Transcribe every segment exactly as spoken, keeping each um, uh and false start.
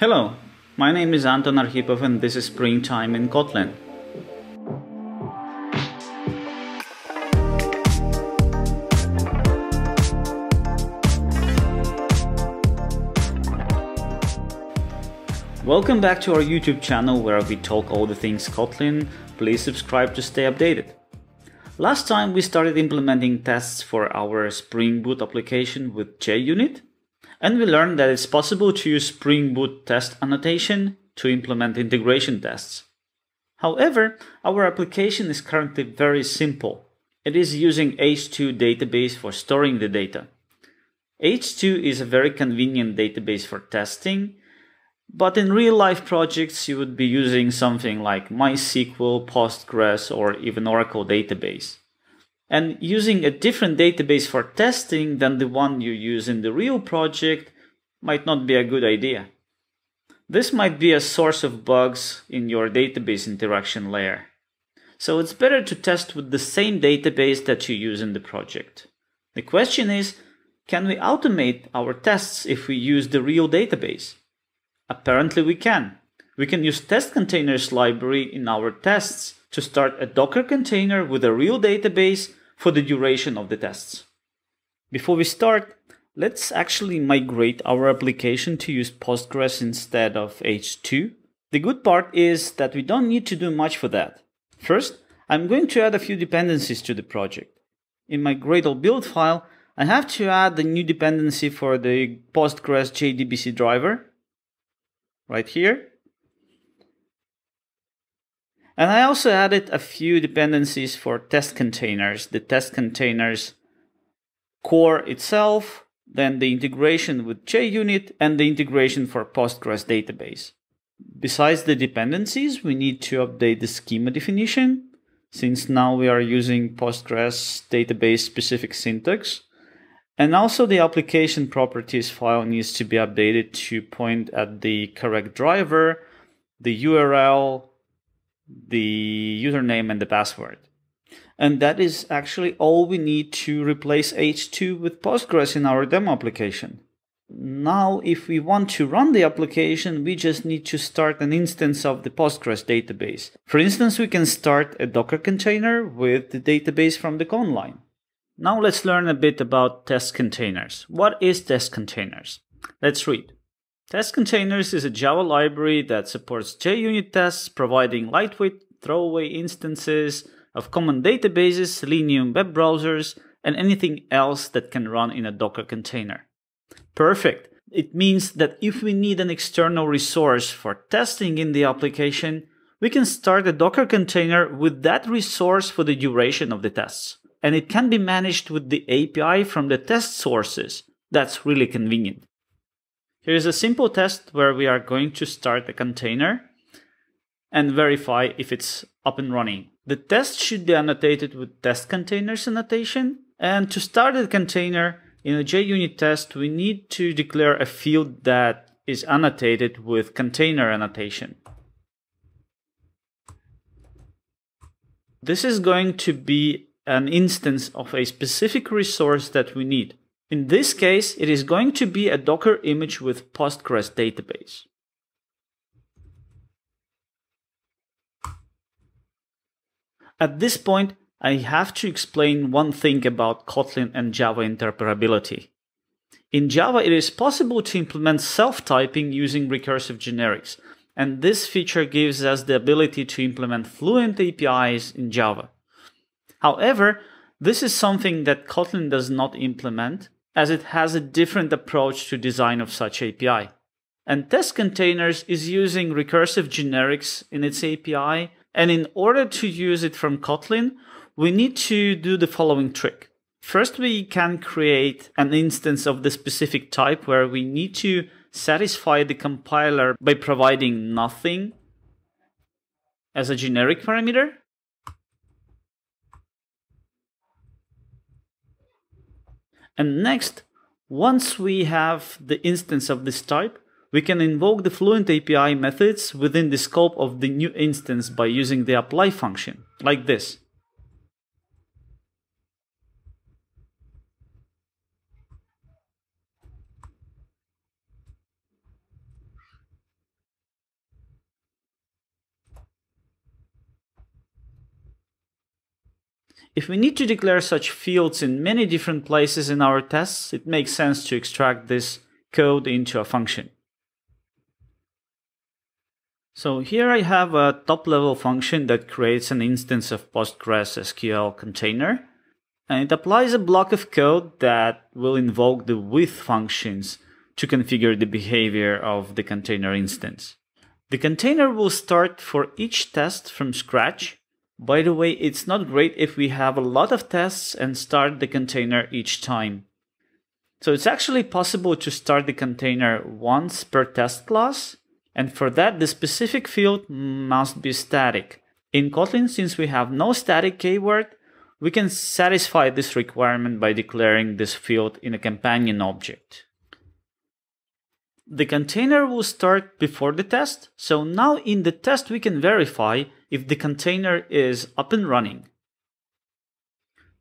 Hello, my name is Anton Arhipov and this is Springtime in Kotlin. Welcome back to our YouTube channel where we talk all the things Kotlin. Please subscribe to stay updated. Last time we started implementing tests for our Spring Boot application with JUnit, and we learned that it's possible to use Spring Boot test annotation to implement integration tests. However, our application is currently very simple. It is using H two database for storing the data. H two is a very convenient database for testing, but in real-life projects, you would be using something like MySQL, Postgres, or even Oracle database. And using a different database for testing than the one you use in the real project might not be a good idea. This might be a source of bugs in your database interaction layer. So it's better to test with the same database that you use in the project. The question is, can we automate our tests if we use the real database? Apparently we can. We can use Testcontainers library in our tests to start a Docker container with a real database for the duration of the tests. Before we start, let's actually migrate our application to use Postgres instead of H two. The good part is that we don't need to do much for that. First, I'm going to add a few dependencies to the project. In my Gradle build file, I have to add the new dependency for the Postgres J D B C driver. Right here. And I also added a few dependencies for test containers, the test containers core itself, then the integration with JUnit, and the integration for Postgres database. Besides the dependencies, we need to update the schema definition, since now we are using Postgres database specific syntax. And also the application properties file needs to be updated to point at the correct driver, the U R L, the username, and the password. And that is actually all we need to replace H two with Postgres in our demo application. Now, if we want to run the application, we just need to start an instance of the Postgres database. For instance, we can start a Docker container with the database from the command line. Now let's learn a bit about test containers. What is test containers? Let's read. Test containers is a Java library that supports JUnit tests, providing lightweight throwaway instances of common databases, Selenium web browsers, and anything else that can run in a Docker container. Perfect. It means that if we need an external resource for testing in the application, we can start a Docker container with that resource for the duration of the tests. And it can be managed with the A P I from the test sources. That's really convenient. Here is a simple test where we are going to start a container and verify if it's up and running. The test should be annotated with Testcontainers annotation. And to start a container in a JUnit test, we need to declare a field that is annotated with container annotation. This is going to be an instance of a specific resource that we need. In this case, it is going to be a Docker image with Postgres database. At this point, I have to explain one thing about Kotlin and Java interoperability. In Java, it is possible to implement self-typing using recursive generics, and this feature gives us the ability to implement fluent A P Is in Java. However, this is something that Kotlin does not implement, as it has a different approach to design of such A P I. And test containers is using recursive generics in its A P I, and in order to use it from Kotlin, we need to do the following trick. First, we can create an instance of the specific type where we need to satisfy the compiler by providing nothing as a generic parameter. And next, once we have the instance of this type, we can invoke the fluent A P I methods within the scope of the new instance by using the apply function, like this. If we need to declare such fields in many different places in our tests, it makes sense to extract this code into a function. So here I have a top-level function that creates an instance of Postgres S Q L container, and it applies a block of code that will invoke the with functions to configure the behavior of the container instance. The container will start for each test from scratch. By the way, it's not great if we have a lot of tests and start the container each time. So it's actually possible to start the container once per test class, and for that the specific field must be static. In Kotlin, since we have no static keyword, we can satisfy this requirement by declaring this field in a companion object. The container will start before the test, so now in the test we can verify if the container is up and running.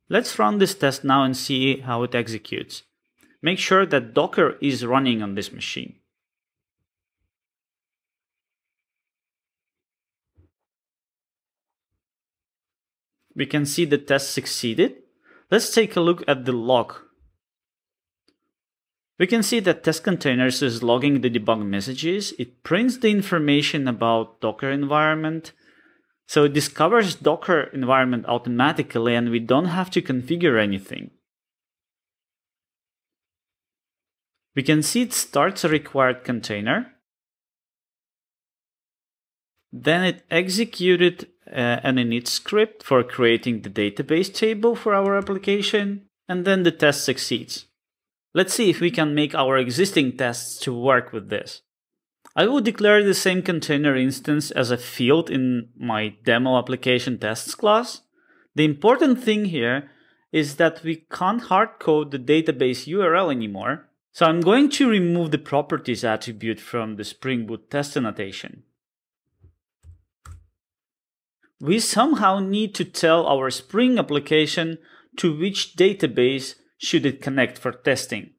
Let's run this test now and see how it executes. Make sure that Docker is running on this machine. We can see the test succeeded. Let's take a look at the log. We can see that Testcontainers is logging the debug messages. It prints the information about Docker environment. So it discovers Docker environment automatically and we don't have to configure anything. We can see it starts a required container. Then it executed uh, an init script for creating the database table for our application, and then the test succeeds. Let's see if we can make our existing tests to work with this. I will declare the same container instance as a field in my demo application tests class. The important thing here is that we can't hard code the database U R L anymore. So I'm going to remove the properties attribute from the Spring Boot test annotation. We somehow need to tell our Spring application to which database should it connect for testing.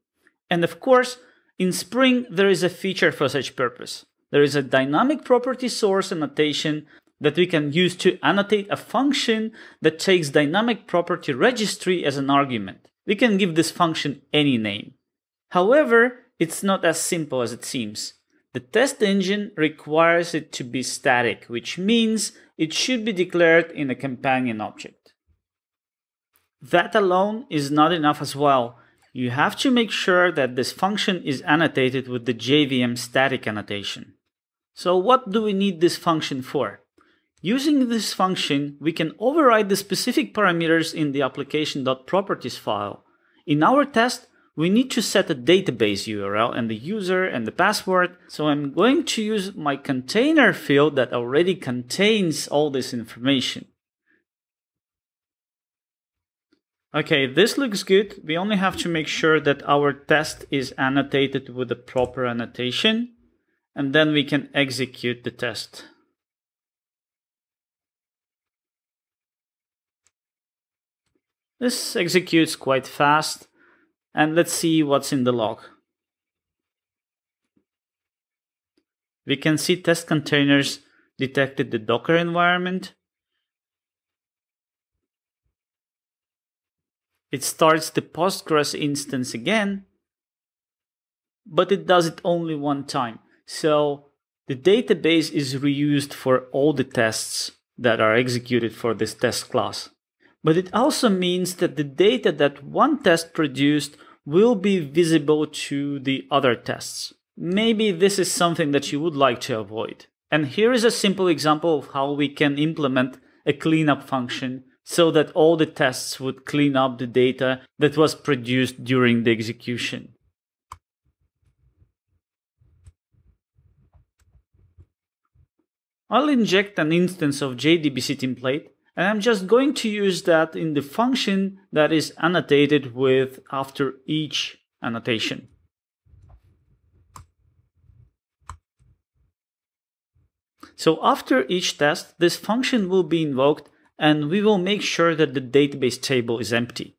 And of course, in Spring, there is a feature for such purpose. There is a dynamic property source annotation that we can use to annotate a function that takes dynamic property registry as an argument. We can give this function any name. However, it's not as simple as it seems. The test engine requires it to be static, which means it should be declared in a companion object. That alone is not enough as well. You have to make sure that this function is annotated with the J V M static annotation. So what do we need this function for? Using this function, we can override the specific parameters in the application.properties file. In our test, we need to set a database U R L and the user and the password. So I'm going to use my container field that already contains all this information. Okay, this looks good. We only have to make sure that our test is annotated with the proper annotation, and then we can execute the test. This executes quite fast. And let's see what's in the log. We can see Testcontainers detected the Docker environment. It starts the Postgres instance again, but it does it only one time. So the database is reused for all the tests that are executed for this test class. But it also means that the data that one test produced will be visible to the other tests. Maybe this is something that you would like to avoid. And here is a simple example of how we can implement a cleanup function so that all the tests would clean up the data that was produced during the execution. I'll inject an instance of J D B C template. And I'm just going to use that in the function that is annotated with after each annotation. So after each test, this function will be invoked and we will make sure that the database table is empty.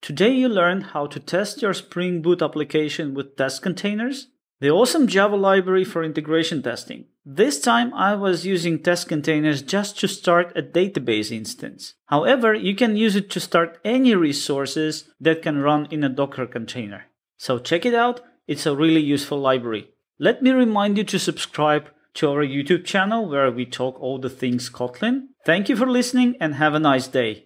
Today you learned how to test your Spring Boot application with Testcontainers, the awesome Java library for integration testing. This time I was using test containers just to start a database instance. However, you can use it to start any resources that can run in a Docker container. So check it out, it's a really useful library. Let me remind you to subscribe to our YouTube channel where we talk all the things Kotlin. Thank you for listening and have a nice day.